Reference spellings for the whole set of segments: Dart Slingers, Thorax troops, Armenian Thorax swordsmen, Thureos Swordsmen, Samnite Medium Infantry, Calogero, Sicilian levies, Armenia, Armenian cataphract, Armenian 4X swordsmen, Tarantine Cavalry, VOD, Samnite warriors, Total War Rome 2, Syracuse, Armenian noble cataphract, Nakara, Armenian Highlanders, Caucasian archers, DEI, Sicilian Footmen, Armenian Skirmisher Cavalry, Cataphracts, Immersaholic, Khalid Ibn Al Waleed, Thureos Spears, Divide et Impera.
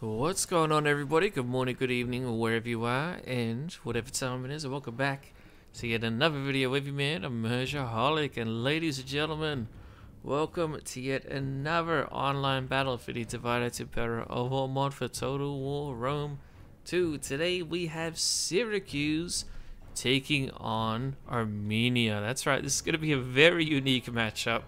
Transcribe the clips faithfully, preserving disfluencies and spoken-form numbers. What's going on, everybody? Good morning, good evening, or wherever you are, and whatever time it is, and welcome back to yet another video with you, man. I'm Immersaholic, and ladies and gentlemen, welcome to yet another online battle for the Divide et Impera overhaul mod for Total War Rome two. Today we have Syracuse taking on Armenia. That's right, this is going to be a very unique matchup.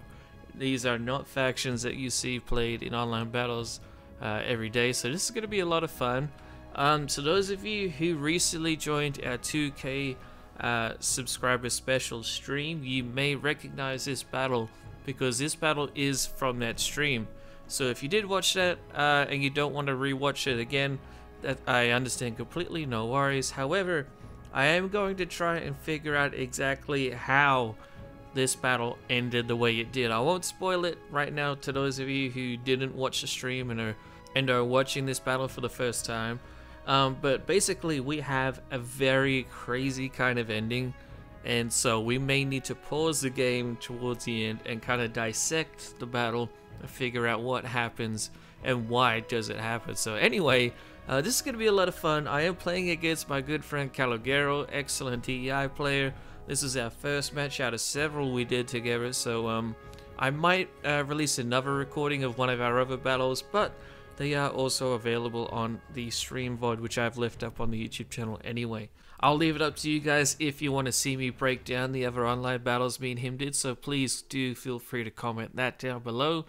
These are not factions that you see played in online battles Uh, every day, so this is going to be a lot of fun. Um, so those of you who recently joined our two K uh, subscriber special stream, you may recognize this battle because this battle is from that stream. So if you did watch that uh, and you don't want to re-watch it again, that I understand completely, no worries. However, I am going to try and figure out exactly how this battle ended the way it did. I won't spoil it right now to those of you who didn't watch the stream and are and are watching this battle for the first time, um, but basically we have a very crazy kind of ending, and so we may need to pause the game towards the end and kind of dissect the battle and figure out what happens and why does it happen. So anyway, uh, this is going to be a lot of fun. I am playing against my good friend Calogero, excellent D E I player. This is our first match out of several we did together, so um, I might uh, release another recording of one of our other battles, but they are also available on the stream V O D, which I've left up on the YouTube channel anyway. I'll leave it up to you guys if you want to see me break down the other online battles me and him did, so please do feel free to comment that down below.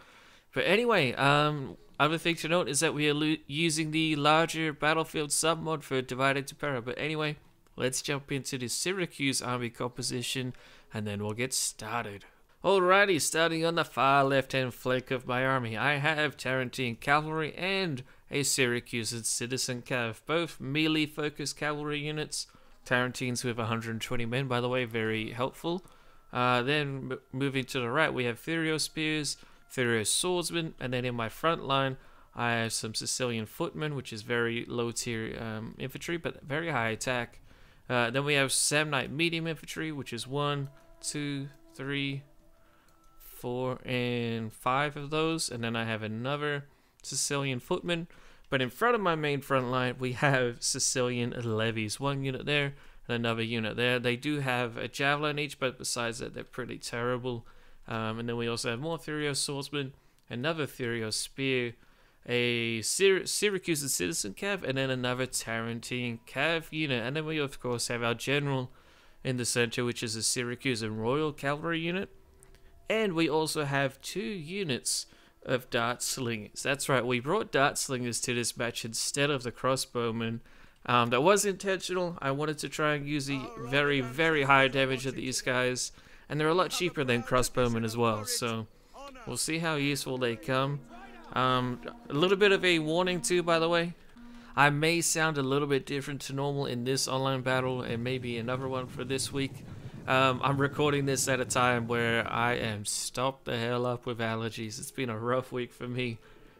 But anyway, um, other thing to note is that we are using the larger battlefield submod for Divide et Impera. But anyway, let's jump into the Syracuse army composition and then we'll get started. Alrighty, starting on the far left-hand flank of my army, I have Tarantine Cavalry and a Syracusan Citizen Cav, both melee-focused cavalry units. Tarantines with one hundred twenty men, by the way, very helpful. Uh, then, m moving to the right, we have Thureos Spears, Thureos Swordsmen, and then in my front line, I have some Sicilian Footmen, which is very low-tier um, infantry, but very high attack. Uh, then we have Samnite Medium Infantry, which is one, two, three, four and five of those, and then I have another Sicilian Footman. But in front of my main front line, we have Sicilian levies, one unit there and another unit there. They do have a javelin each, but besides that, they're pretty terrible. Um, and then we also have more Thureos Swordsmen, another Thureos Spear, a Syr Syracusan Citizen Cav, and then another Tarantine Cav unit. And then we of course have our general in the center, which is a Syracusan Royal Cavalry unit. And we also have two units of Dart Slingers. That's right, we brought Dart Slingers to this match instead of the crossbowmen. Um, that was intentional. I wanted to try and use the very, very high damage of these guys. And they're a lot cheaper than crossbowmen as well. So we'll see how useful they come. Um, a little bit of a warning too, by the way. I may sound a little bit different to normal in this online battle and maybe another one for this week. Um, I'm recording this at a time where I am stopped the hell up with allergies. It's been a rough week for me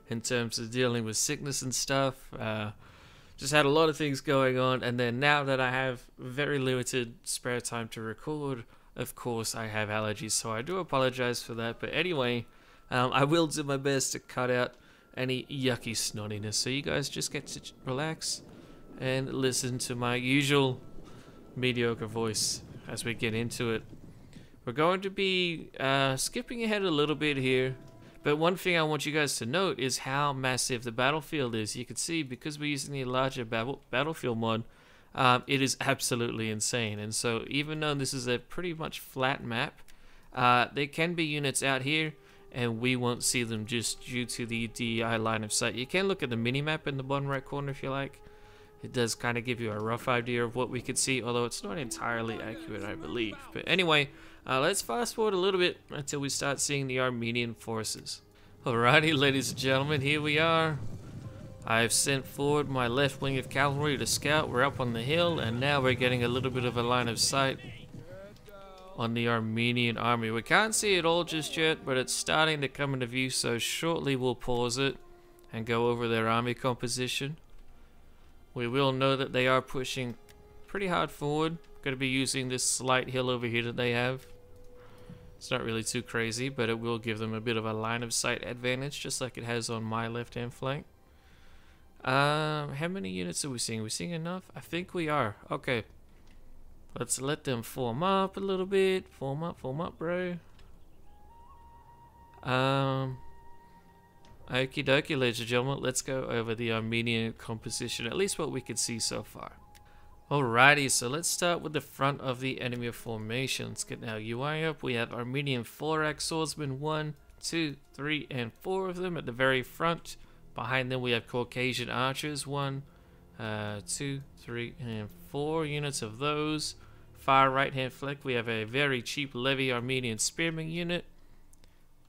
in terms of dealing with sickness and stuff. Uh, just had a lot of things going on, and then now that I have very limited spare time to record, of course I have allergies, so I do apologize for that. But anyway, um, I will do my best to cut out any yucky snottiness, so you guys just get to relax and listen to my usual mediocre voice as we get into it. We're going to be uh, skipping ahead a little bit here, but one thing I want you guys to note is how massive the battlefield is. You can see, because we're using the larger battle battlefield mod, um, it is absolutely insane. And so even though this is a pretty much flat map, uh, there can be units out here and we won't see them just due to the D E I line of sight. You can look at the mini map in the bottom right corner if you like. It does kind of give you a rough idea of what we could see, although it's not entirely accurate, I believe. But anyway, uh, let's fast forward a little bit until we start seeing the Armenian forces. Alrighty, ladies and gentlemen, here we are. I've sent forward my left wing of cavalry to scout. We're up on the hill, and now we're getting a little bit of a line of sight on the Armenian army. We can't see it all just yet, but it's starting to come into view, so shortly we'll pause it and go over their army composition. We will know that they are pushing pretty hard forward. Going to be using this slight hill over here that they have. It's not really too crazy, but it will give them a bit of a line of sight advantage, just like it has on my left hand flank. Um, how many units are we seeing? Are we seeing enough? I think we are. Okay. Let's let them form up a little bit. Form up, form up, bro. Um, okie dokie, ladies and gentlemen. Let's go over the Armenian composition, at least what we could see so far. Alrighty, so let's start with the front of the enemy formation. Let's get our U I up. We have Armenian four X swordsmen, one, two, three, and four of them at the very front. Behind them we have Caucasian archers, one, uh, two, three, and four units of those. Far right hand flank we have a very cheap levy Armenian spearman unit.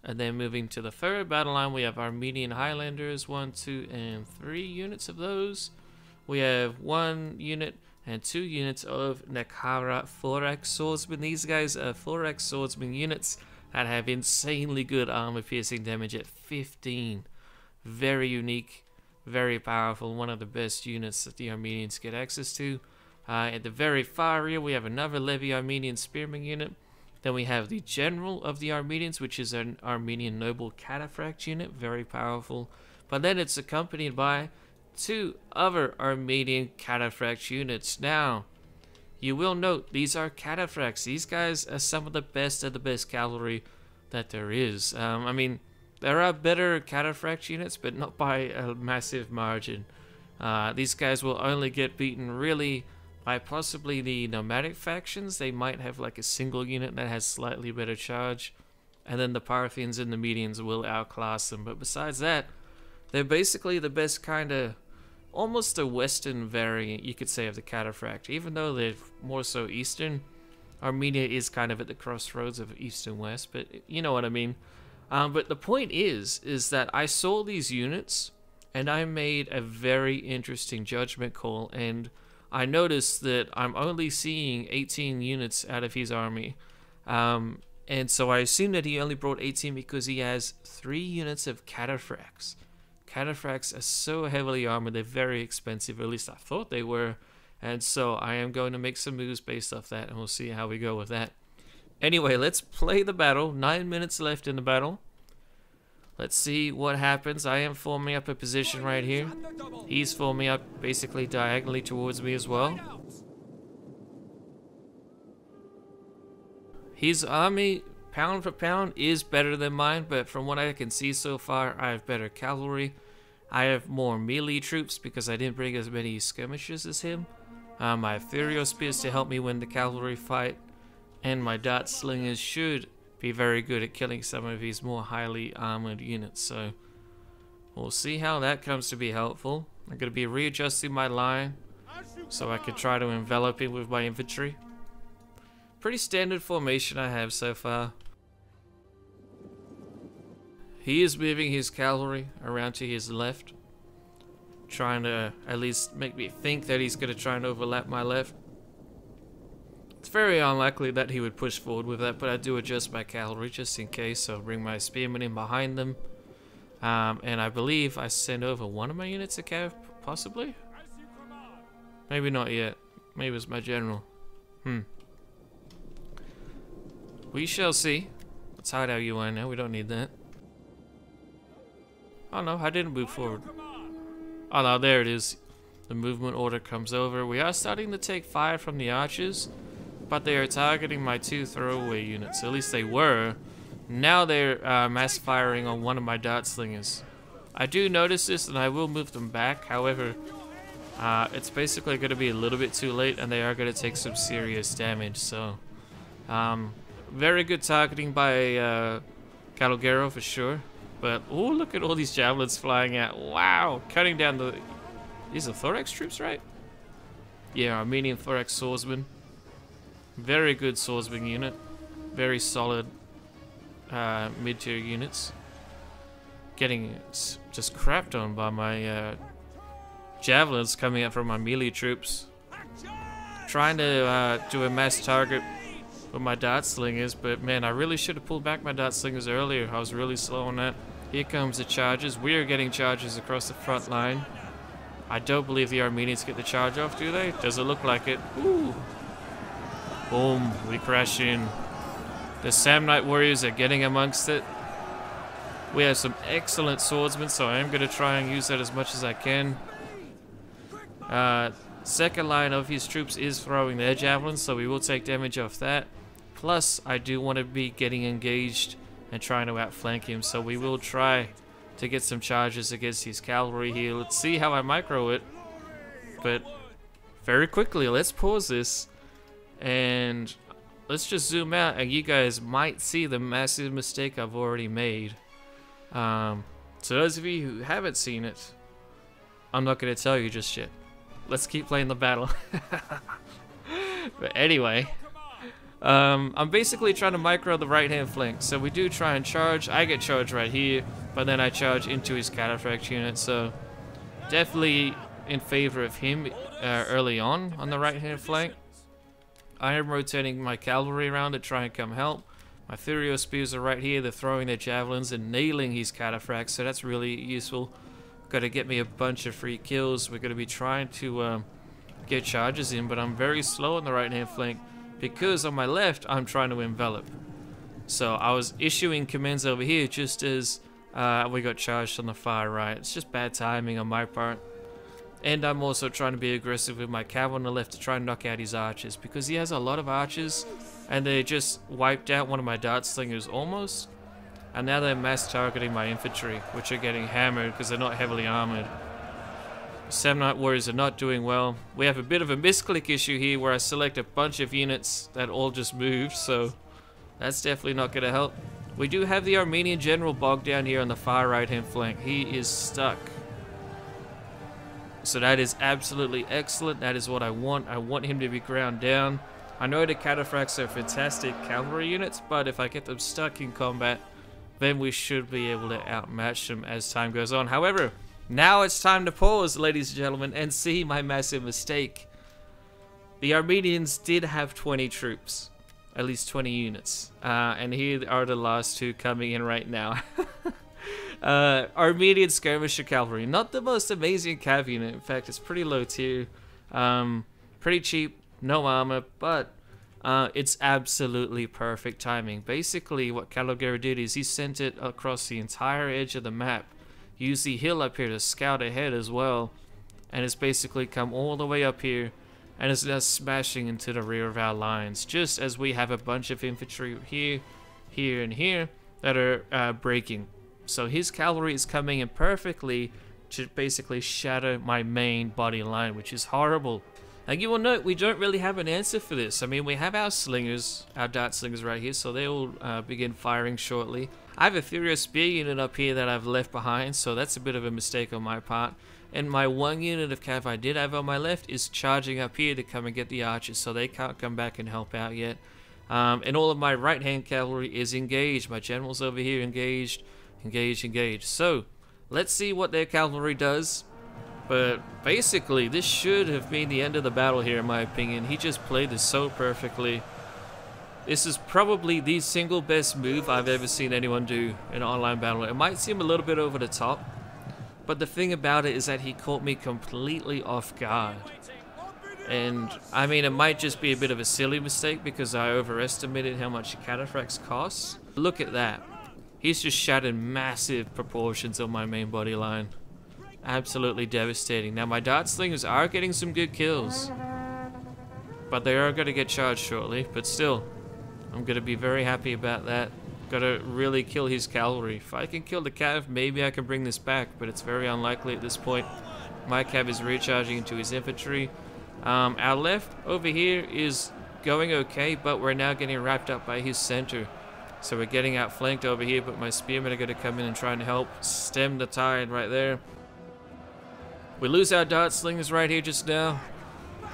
And then moving to the third battle line we have Armenian Highlanders, one, two, and three units of those. We have one unit and two units of Nakara Forex swordsmen. These guys are four X swordsman units that have insanely good armor piercing damage at fifteen. Very unique, very powerful, one of the best units that the Armenians get access to. Uh, at the very far rear we have another levy Armenian spearman unit. Then we have the general of the Armenians, which is an Armenian noble cataphract unit, very powerful. But then it's accompanied by two other Armenian cataphract units. Now you will note these are cataphracts. These guys are some of the best of the best cavalry that there is. um, I mean, there are better cataphract units, but not by a massive margin. Uh, these guys will only get beaten really by possibly the nomadic factions. They might have like a single unit that has slightly better charge, and then the Parthians and the Medians will outclass them. But besides that, they're basically the best kind of, almost a Western variant, you could say, of the cataphract. Even though they're more so Eastern, Armenia is kind of at the crossroads of East and West, but you know what I mean. Um, but the point is, is that I saw these units and I made a very interesting judgment call, and I noticed that I'm only seeing eighteen units out of his army. Um, and so I assume that he only brought eighteen because he has three units of cataphracts. Cataphracts are so heavily armored, they're very expensive, or at least I thought they were. And so I am going to make some moves based off that, and we'll see how we go with that. Anyway, let's play the battle. Nine minutes left in the battle. Let's see what happens. I am forming up a position right here. He's forming up basically diagonally towards me as well. His army, pound for pound, is better than mine, but from what I can see so far, I have better cavalry. I have more melee troops because I didn't bring as many skirmishers as him. Um, I have Thureos Spears to help me win the cavalry fight. And my Dart Slingers should be very good at killing some of these more highly armored units. So we'll see how that comes to be helpful. I'm going to be readjusting my line so I can try to envelop it with my infantry. Pretty standard formation I have so far. He is moving his cavalry around to his left, trying to at least make me think that he's going to try and overlap my left. It's very unlikely that he would push forward with that, but I do adjust my cavalry just in case, so I'll bring my spearmen in behind them. Um, and I believe I sent over one of my units of cav, possibly? Maybe not yet. Maybe it's my general. Hmm. We shall see. Let's hide our U I now, we don't need that. Oh no, I didn't move forward. Oh no, there it is. The movement order comes over. We are starting to take fire from the archers, but they are targeting my two throwaway units. At least they were. Now they're uh, mass firing on one of my Dart Slingers. I do notice this and I will move them back. However, uh, it's basically going to be a little bit too late and they are going to take some serious damage. So, um, very good targeting by uh, Calogero for sure. But, oh, look at all these javelins flying out. Wow, cutting down the... These are Thorax troops, right? Yeah, Armenian Thorax swordsmen. Very good swordsman unit, very solid uh, mid-tier units. Getting just crapped on by my uh, javelins coming out from my melee troops. Trying to uh, do a mass target with my Dart Slingers, but man, I really should have pulled back my Dart Slingers earlier. I was really slow on that. Here comes the charges. We are getting charges across the front line. I don't believe the Armenians get the charge off, do they? Doesn't look like it. Ooh. Boom, we crash in. The Samnite warriors are getting amongst it. We have some excellent swordsmen, so I am going to try and use that as much as I can. Uh, second line of his troops is throwing their javelins, so we will take damage off that. Plus, I do want to be getting engaged and trying to outflank him, so we will try to get some charges against his cavalry here. Let's see how I micro it. But very quickly, let's pause this and let's just zoom out, and you guys might see the massive mistake I've already made. Um, so those of you who haven't seen it, I'm not going to tell you just yet. Let's keep playing the battle. But anyway, um, I'm basically trying to micro the right hand flank. So we do try and charge. I get charged right here, but then I charge into his cataphract unit. So definitely in favor of him uh, early on on the right hand flank. I am rotating my cavalry around to try and come help. My Thureos Spears are right here. They're throwing their javelins and nailing his cataphracts, so that's really useful. Got to get me a bunch of free kills. We're going to be trying to um, get charges in, but I'm very slow on the right-hand flank because on my left, I'm trying to envelop. So I was issuing commands over here just as uh, we got charged on the far right. It's just bad timing on my part. And I'm also trying to be aggressive with my cav on the left to try and knock out his archers, because he has a lot of archers, and they just wiped out one of my dart slingers almost. And now they're mass targeting my infantry, which are getting hammered because they're not heavily armored. Samnite warriors are not doing well. We have a bit of a misclick issue here where I select a bunch of units that all just moved, so that's definitely not going to help. We do have the Armenian general bogged down here on the far right hand flank. He is stuck. So that is absolutely excellent. That is what I want. I want him to be ground down. I know the cataphracts are fantastic cavalry units, but if I get them stuck in combat, then we should be able to outmatch them as time goes on. However, now it's time to pause, ladies and gentlemen, and see my massive mistake. The Armenians did have twenty troops, at least twenty units, uh, and here are the last two coming in right now. uh, Armenian Skirmisher Cavalry, not the most amazing cav unit. In fact, it's pretty low tier, um, pretty cheap, no armor, but Uh, it's absolutely perfect timing. Basically, what Calogero did is he sent it across the entire edge of the map. You use the hill up here to scout ahead as well, and it's basically come all the way up here, and it's now smashing into the rear of our lines, just as we have a bunch of infantry here, here, and here that are uh, breaking. So his cavalry is coming in perfectly to basically shatter my main body line, which is horrible. Now you will note we don't really have an answer for this. I mean, we have our slingers, our dart slingers right here, so they will uh, begin firing shortly. I have a Thureos Spear unit up here that I've left behind, so that's a bit of a mistake on my part. And my one unit of cav I did have on my left is charging up here to come and get the archers, so they can't come back and help out yet. Um, and all of my right-hand cavalry is engaged. My general's over here engaged, engaged, engaged. So, let's see what their cavalry does. But basically, this should have been the end of the battle here, in my opinion. He just played this so perfectly. This is probably the single best move I've ever seen anyone do in an online battle. It might seem a little bit over the top, but the thing about it is that he caught me completely off guard. And, I mean, it might just be a bit of a silly mistake because I overestimated how much cataphracts cost. Look at that. He's just shattered massive proportions of my main body line. Absolutely devastating. Now my dart slingers are getting some good kills, but they are going to get charged shortly. But still, I'm going to be very happy about that. Got to really kill his cavalry. If I can kill the cav, maybe I can bring this back, but it's very unlikely at this point. My cav is recharging into his infantry. Um, our left over here is going okay, but we're now getting wrapped up by his center. So we're getting outflanked over here, but my spearmen are going to come in and try and help stem the tide right there. We lose our dart slingers right here just now,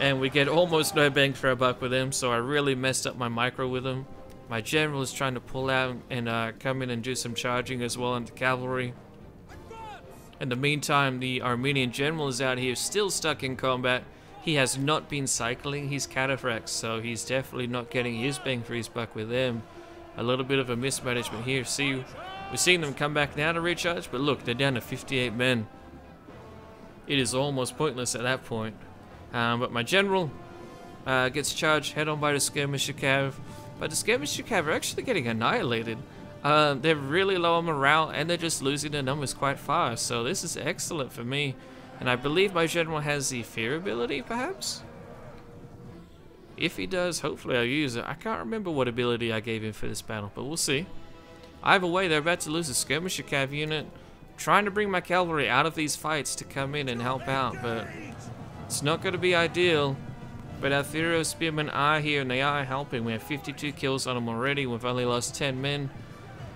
and we get almost no bang for our buck with them, so I really messed up my micro with them. My general is trying to pull out and uh, come in and do some charging as well into cavalry. In the meantime, the Armenian general is out here still stuck in combat. He has not been cycling his cataphracts, so he's definitely not getting his bang for his buck with them. A little bit of a mismanagement here. See, we're seeing them come back now to recharge, but look, they're down to fifty-eight men. It is almost pointless at that point. Um, but my general uh, gets charged head on by the Skirmisher Cav. But the Skirmisher Cav are actually getting annihilated. Uh, they're really low on morale, and they're just losing their numbers quite fast. So this is excellent for me. And I believe my general has the fear ability, perhaps? If he does, hopefully I'll use it. I can't remember what ability I gave him for this battle, but we'll see. Either way, they're about to lose a skirmisher cav unit. I'm trying to bring my cavalry out of these fights to come in and help out, but it's not going to be ideal. But our Thureos Spearmen are here, and they are helping. We have fifty-two kills on them already. We've only lost ten men.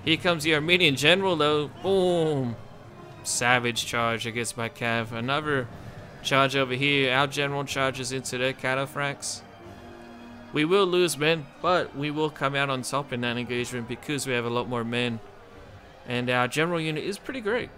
Here comes the Armenian general, though. Boom! Savage charge against my cav. Another charge over here. Our general charges into their cataphracts. We will lose men, but we will come out on top in that engagement because we have a lot more men. And our general unit is pretty great.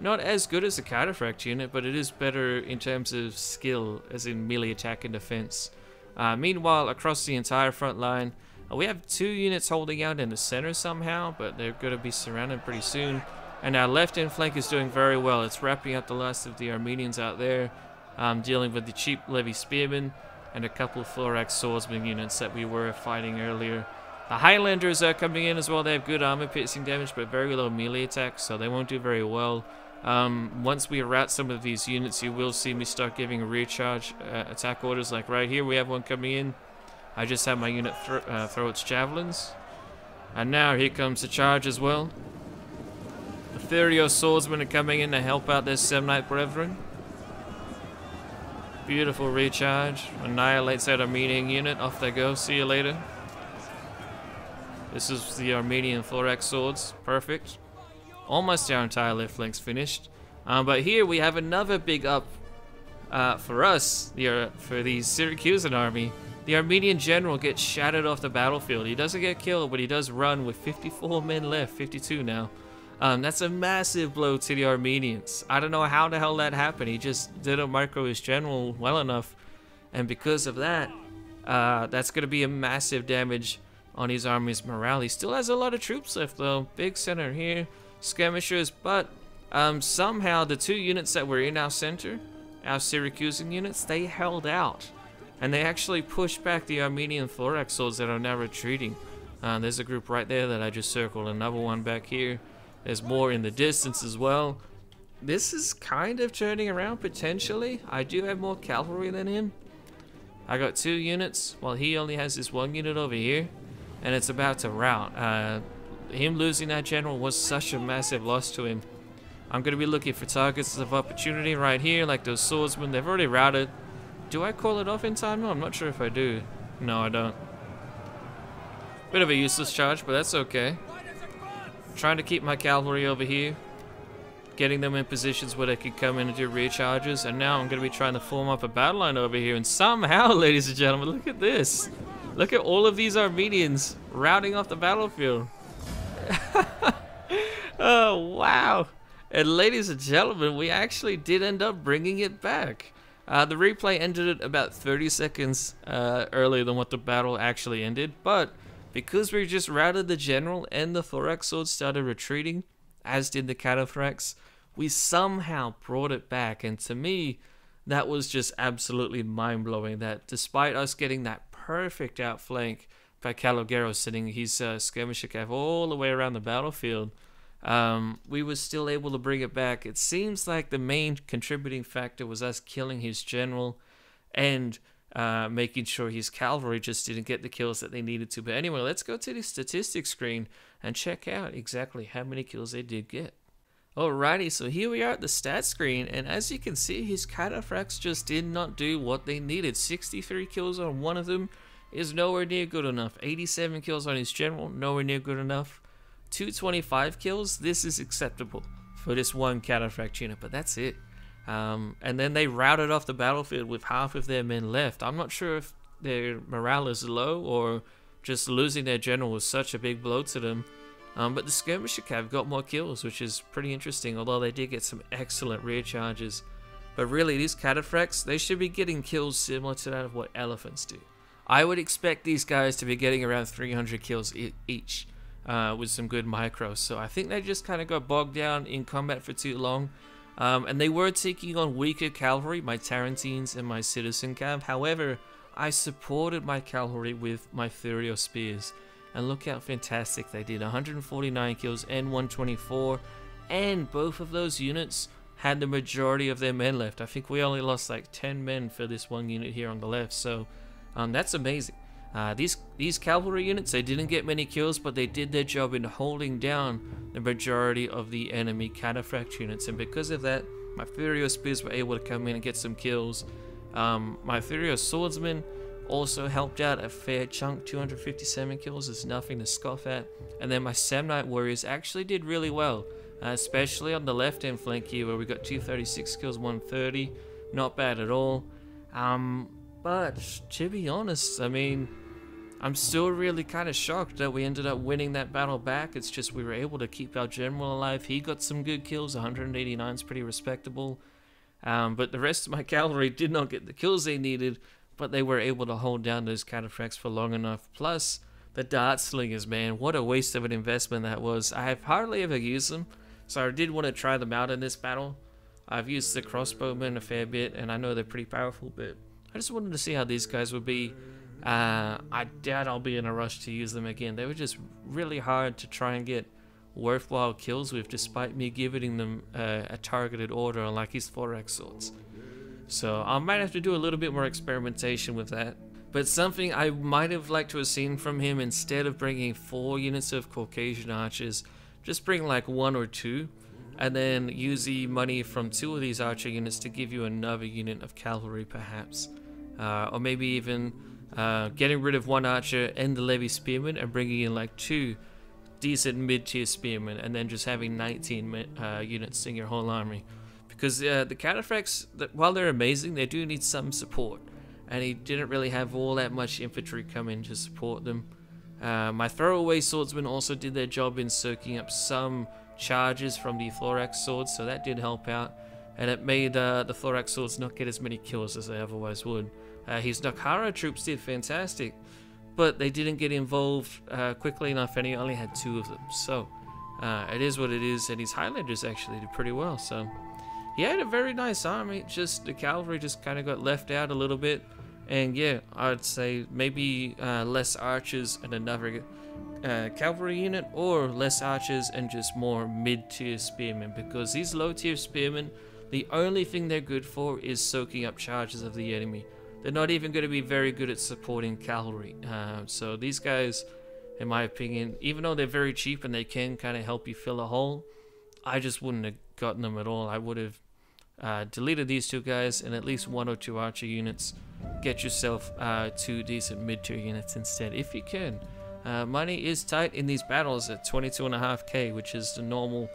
Not as good as the cataphract unit, but it is better in terms of skill, as in melee attack and defense. Uh, meanwhile, across the entire front line, uh, we have two units holding out in the center somehow, but they're going to be surrounded pretty soon. And our left end flank is doing very well. It's wrapping up the last of the Armenians out there, um, dealing with the cheap levy spearmen and a couple of Thorax swordsmen units that we were fighting earlier. The Highlanders are coming in as well. They have good armor piercing damage, but very low melee attack, so they won't do very well. Um, once we rout some of these units, you will see me start giving rear charge uh, attack orders. Like right here, we have one coming in. I just had my unit th uh, throw its javelins. And now here comes the charge as well. The Thureos swordsmen are coming in to help out their Samnite brethren. Beautiful recharge. Annihilates that Armenian unit. Off they go. See you later. This is the Armenian four X swords. Perfect. Almost our entire left flank's finished, um, but here we have another big up uh, for us. The, uh, for the Syracusan army, the Armenian general gets shattered off the battlefield. He doesn't get killed, but he does run with fifty-four men left, fifty-two now. Um, that's a massive blow to the Armenians. I don't know how the hell that happened. He just didn't micro his general well enough, and because of that, uh, that's going to be a massive damage on his army's morale. He still has a lot of troops left though. Big center here. Skirmishers, but um, somehow the two units that were in our center, our Syracusan units, they held out, and they actually pushed back the Armenian Thorax swords that are now retreating. Uh, there's a group right there that I just circled, another one back here. There's more in the distance as well. This is kind of turning around potentially. I do have more cavalry than him. I got two units, while he only has this one unit over here, and it's about to rout. Uh, Him losing that general was such a massive loss to him. I'm going to be looking for targets of opportunity right here, like those swordsmen. They've already routed. Do I call it off in time? No, I'm not sure if I do. No, I don't. Bit of a useless charge, but that's okay. I'm trying to keep my cavalry over here, getting them in positions where they could come in and do rear charges. And now I'm going to be trying to form up a battle line over here. And somehow, ladies and gentlemen, look at this. Look at all of these Armenians routing off the battlefield. Oh wow, and ladies and gentlemen, we actually did end up bringing it back. Uh, the replay ended at about thirty seconds uh, earlier than what the battle actually ended, but because we just routed the general and the Thorax swords started retreating, as did the cataphracts, we somehow brought it back. And to me, that was just absolutely mind-blowing, that despite us getting that perfect outflank by Calogero sitting his uh, skirmisher cav all the way around the battlefield, um, we were still able to bring it back. It seems like the main contributing factor was us killing his general and uh, making sure his cavalry just didn't get the kills that they needed to. But anyway, let's go to the statistics screen and check out exactly how many kills they did get. Alrighty, so here we are at the stat screen, and as you can see, his cataphracts just did not do what they needed. sixty-three kills on one of them is nowhere near good enough. eighty-seven kills on his general, nowhere near good enough. two twenty-five kills, this is acceptable for this one cataphract unit, but that's it. Um, and then they routed off the battlefield with half of their men left. I'm not sure if their morale is low or just losing their general was such a big blow to them. Um, but the skirmisher cav got more kills, which is pretty interesting, although they did get some excellent rear charges. But really, these cataphracts, they should be getting kills similar to that of what elephants do. I would expect these guys to be getting around three hundred kills each uh, with some good micros. So I think they just kind of got bogged down in combat for too long. Um, and they were taking on weaker cavalry, my Tarantines and my Citizen Cav. However, I supported my cavalry with my Thureos Spears. And look how fantastic they did. one hundred forty-nine kills and one twenty-four. And both of those units had the majority of their men left. I think we only lost like ten men for this one unit here on the left, so um, that's amazing. Uh, these these cavalry units, they didn't get many kills, but they did their job in holding down the majority of the enemy cataphract units, and because of that, my Thureos Spears were able to come in and get some kills. Um, my Thureos Swordsmen also helped out a fair chunk. Two hundred fifty-seven kills is nothing to scoff at. And then my Samnite Warriors actually did really well, uh, especially on the left-hand flank here where we got two thirty-six kills, one thirty, not bad at all. Um, but to be honest, I mean, I'm still really kind of shocked that we ended up winning that battle back. It's just we were able to keep our general alive. He got some good kills, one hundred eighty-nine is pretty respectable. Um, but the rest of my cavalry did not get the kills they needed, but they were able to hold down those cataphracts for long enough. Plus, the Dart Slingers, man, what a waste of an investment that was. I have hardly ever used them, so I did want to try them out in this battle. I've used the crossbowmen a fair bit, and I know they're pretty powerful, but I just wanted to see how these guys would be. Uh, I doubt I'll be in a rush to use them again. They were just really hard to try and get worthwhile kills with, despite me giving them uh, a targeted order on like his Thorax swords. So I might have to do a little bit more experimentation with that. But something I might have liked to have seen from him, instead of bringing four units of Caucasian archers, just bring like one or two, and then use the money from two of these archer units to give you another unit of cavalry perhaps. Uh, or maybe even uh, getting rid of one archer and the levy spearmen and bringing in like two decent mid-tier spearmen, and then just having nineteen uh, units in your whole army. Because uh, the cataphracts, while they're amazing, they do need some support. And he didn't really have all that much infantry come in to support them. Uh, my throwaway swordsmen also did their job in soaking up some charges from the Thorax swords, so that did help out. And it made uh, the Thorax swords not get as many kills as they otherwise would. Uh, his Nakara troops did fantastic, but they didn't get involved uh, quickly enough, and he only had two of them. So, uh, it is what it is, and his Highlanders actually did pretty well, so... He had a very nice army, just the cavalry just kind of got left out a little bit. And yeah, I'd say maybe uh, less archers and another uh, cavalry unit, or less archers and just more mid-tier spearmen, because these low-tier spearmen, the only thing they're good for is soaking up charges of the enemy. They're not even going to be very good at supporting cavalry. Uh, so these guys, in my opinion, even though they're very cheap and they can kind of help you fill a hole, I just wouldn't have gotten them at all. I would have Uh, deleted these two guys and at least one or two archer units. Get yourself uh, two decent mid-tier units instead if you can. Uh, money is tight in these battles at twenty-two and a half K, which is the normal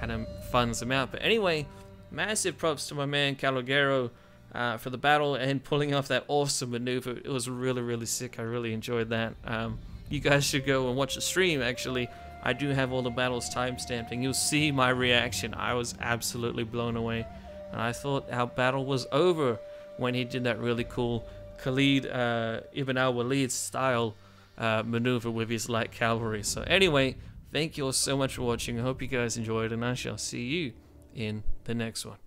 kind of funds amount. But anyway, massive props to my man Calogero uh, for the battle and pulling off that awesome maneuver. It was really, really sick. I really enjoyed that. Um, you guys should go and watch the stream, actually. I do have all the battles timestamped, and you'll see my reaction. I was absolutely blown away. And I thought our battle was over when he did that really cool Khalid uh, Ibn Al Waleed style uh, maneuver with his light cavalry. So anyway, thank you all so much for watching. I hope you guys enjoyed, and I shall see you in the next one.